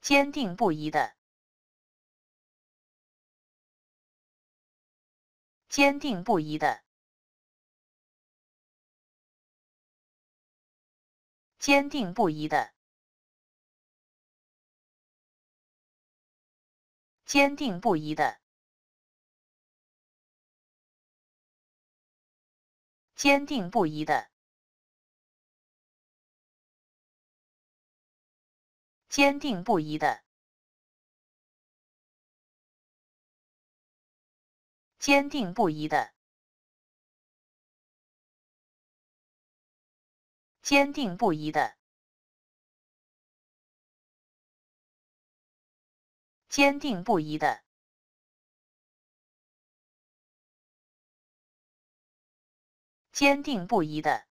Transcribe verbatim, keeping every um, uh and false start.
坚定不移的，坚定不移的，坚定不移的，坚定不移的，坚定不移的。 坚定不移的，坚定不移的，坚定不移的，坚定不移的，坚定不移的。